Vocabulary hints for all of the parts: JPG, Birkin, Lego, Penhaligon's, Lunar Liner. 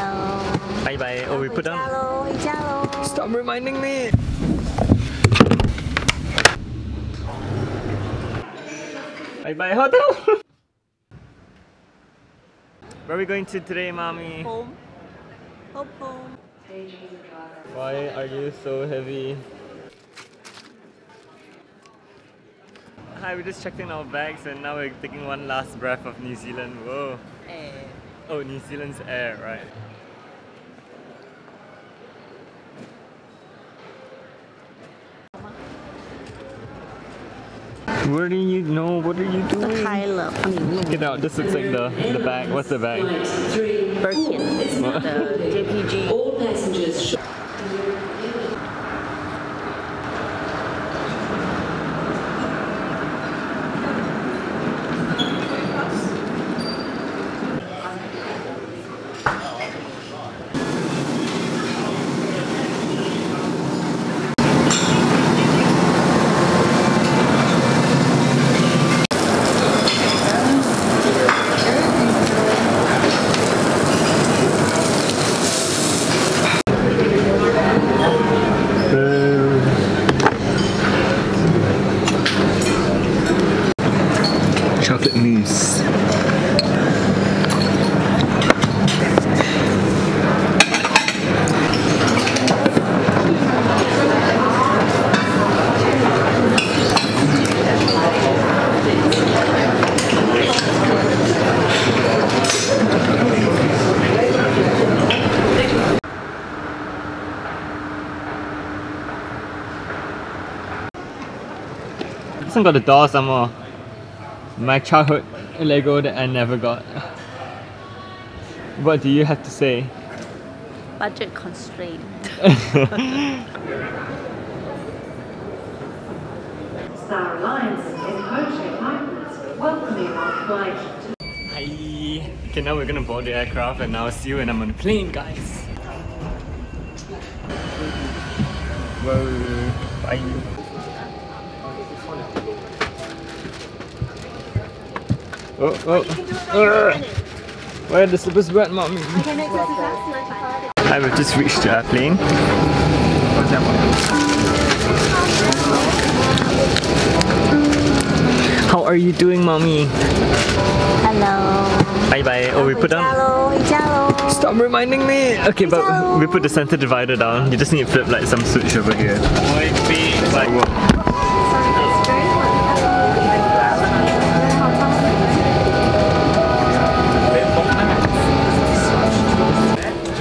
Hello. Bye bye. Oh, we put down. Stop reminding me. Bye bye, hotel. Where are we going to today, mommy? Home. Home, home. Why are you so heavy? Hi, we just checked in our bags and now we're taking one last breath of New Zealand. Whoa. Air. Oh, New Zealand's air, right. Where do you know? What are you doing? Get out. This looks like the bag. What's the bag? Birkin. What? The JPG. All passengers should. This one got a door somewhere. My childhood Lego that I never got. What do you have to say? Budget constraint. Star Alliance is coaching pilots, welcoming our flight to. Hi. Okay, now we're gonna board the aircraft and I'll see you when I'm on the plane, guys. Whoa. Bye. Oh, oh. Why are the slippers wet, mommy? I have just reached the airplane. What's that one? How are you doing, mommy? Hello. Bye bye. Oh, we put down. Stop reminding me. Okay, but we put the center divider down. You just need to flip like some switch over here.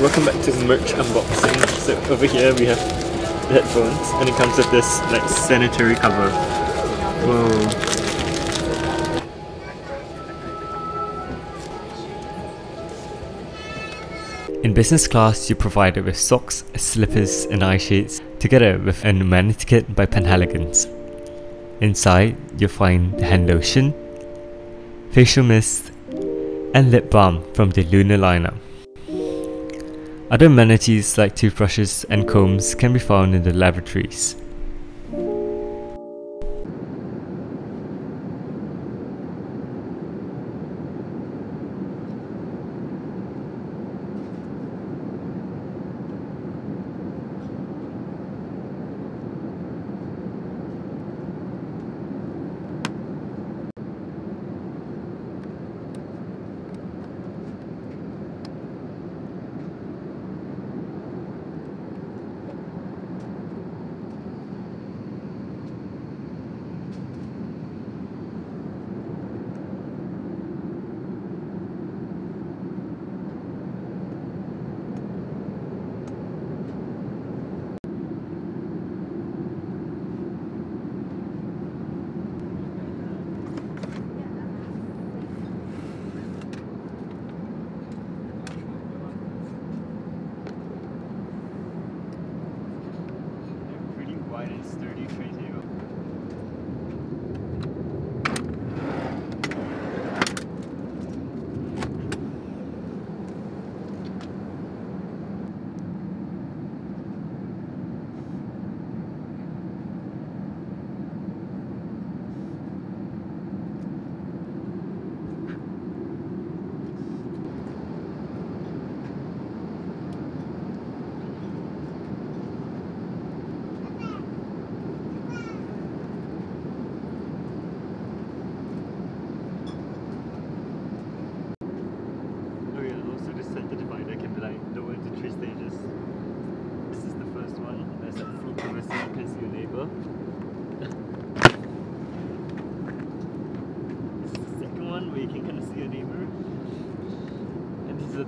Welcome back to merch unboxing. So over here we have the headphones and it comes with this like sanitary cover. Whoa. In business class, you're provided with socks, slippers and eye shades together with an amenity kit by Penhaligon's. Inside, you'll find hand lotion, facial mist and lip balm from the Lunar Liner. Other amenities like toothbrushes and combs can be found in the lavatories.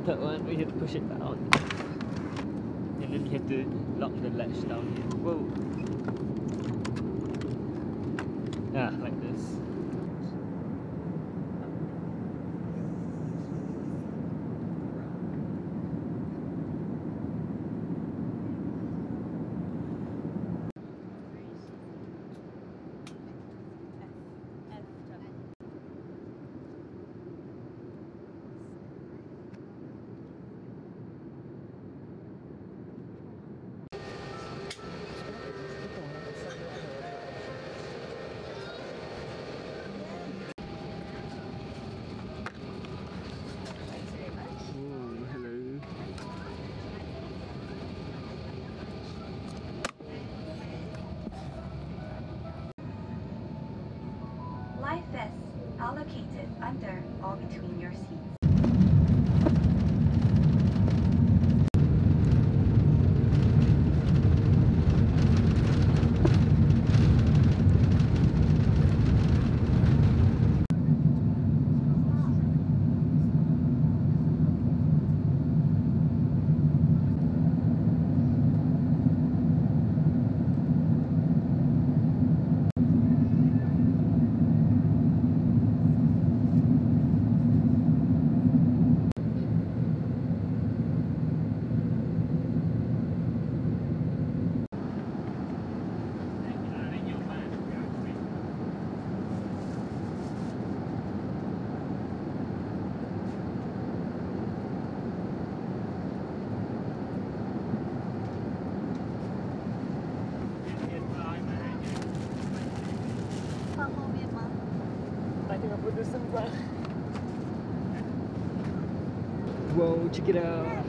that one, we have to push it down. And then you have to lock the latch down here. Whoa! Ah, like this. Life vests allocated under or between your seats. Whoa, check it out. Hey,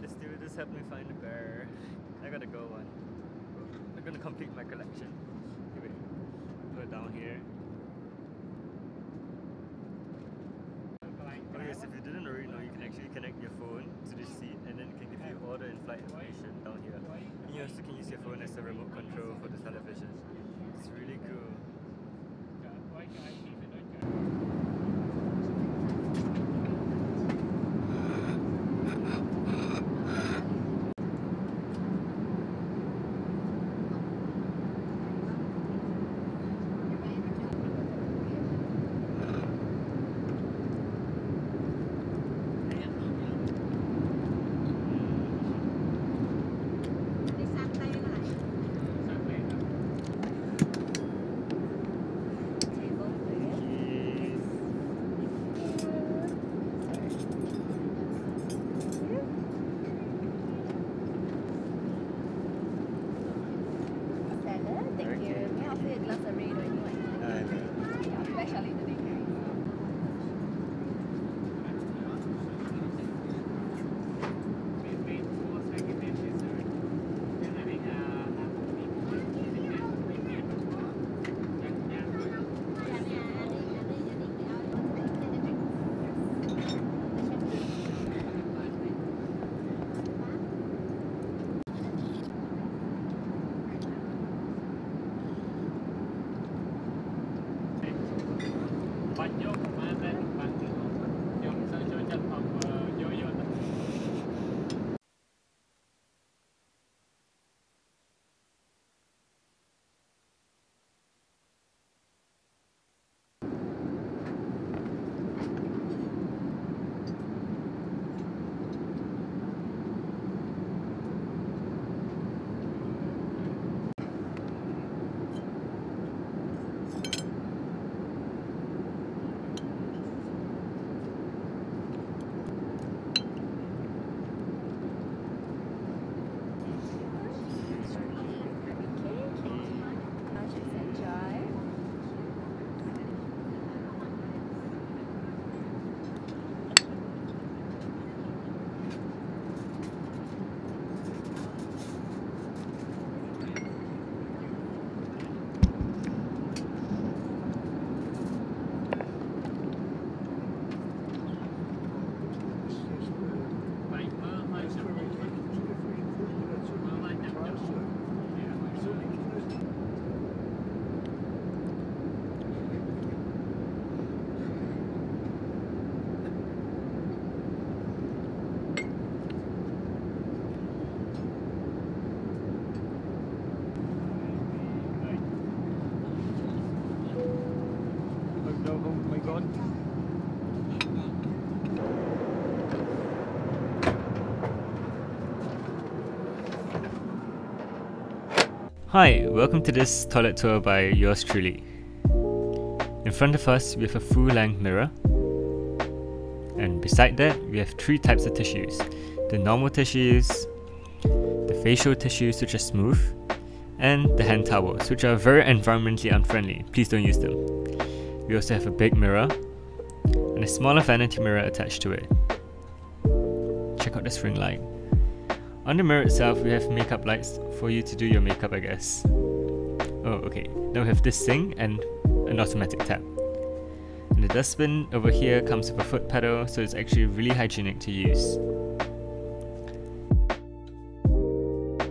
let's do this. Help me find a bear. I gotta go on. I'm gonna complete my collection. Anyway, put it down here. Yes, if you didn't already know, you can actually connect your phone to this seat and then it can give you all the in-flight information down here. And you also can use your phone as a remote control for the television. It's really cool. Hi, welcome to this toilet tour by yours truly. In front of us we have a full-length mirror, and beside that we have three types of tissues: the normal tissues, the facial tissues which are smooth, and the hand towels which are very environmentally unfriendly, please don't use them. We also have a big mirror and a smaller vanity mirror attached to it. Check out this ring light. On the mirror itself we have makeup lights for you to do your makeup, I guess. Oh okay, now we have this thing and an automatic tap. And the dustbin over here comes with a foot pedal, so it's actually really hygienic to use.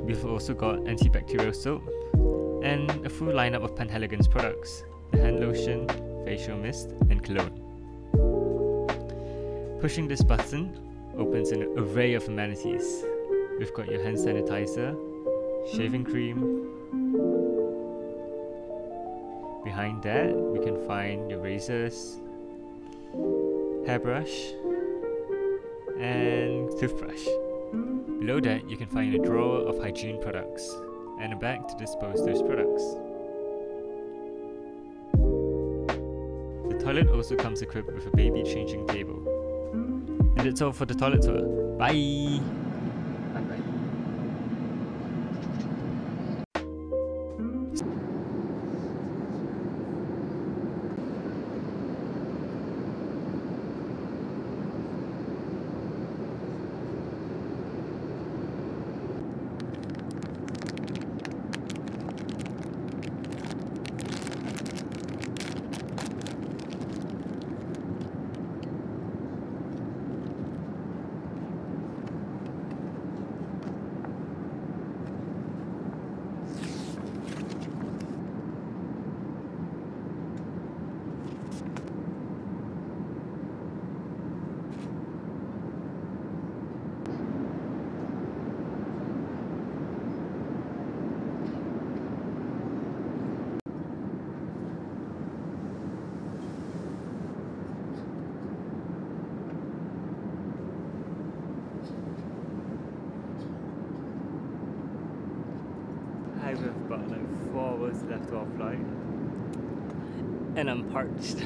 We've also got antibacterial soap and a full lineup of Penhaligon's products: the hand lotion, facial mist, and cologne. Pushing this button opens an array of amenities. We've got your hand sanitizer, shaving cream. Behind that, we can find your razors, hairbrush, and toothbrush. Below that, you can find a drawer of hygiene products and a bag to dispose those products. The toilet also comes equipped with a baby changing table. And that's all for the toilet tour. Bye! We've got like 4 hours left to our flight, and I'm parched.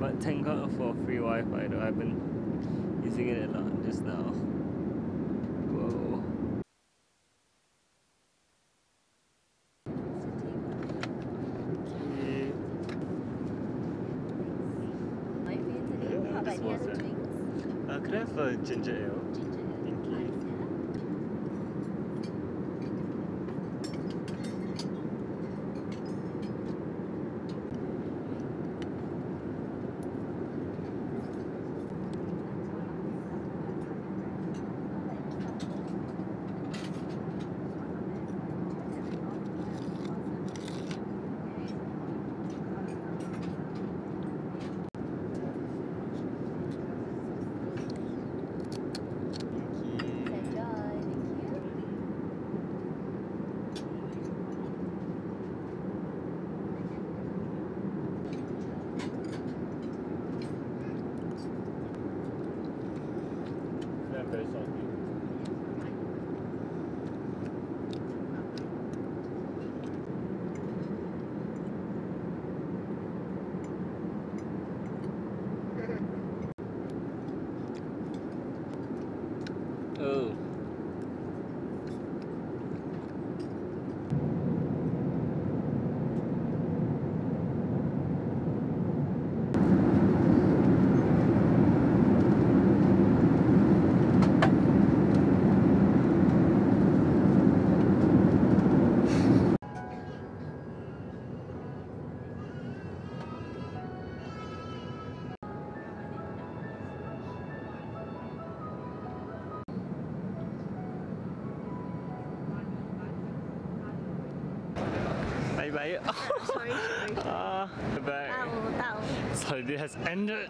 But thank God for free Wi-Fi though, I've been using it a lot just now. Whoa. Yeah, this water. Could I have a ginger ale? Ginger ale. Oh. Holiday has ended.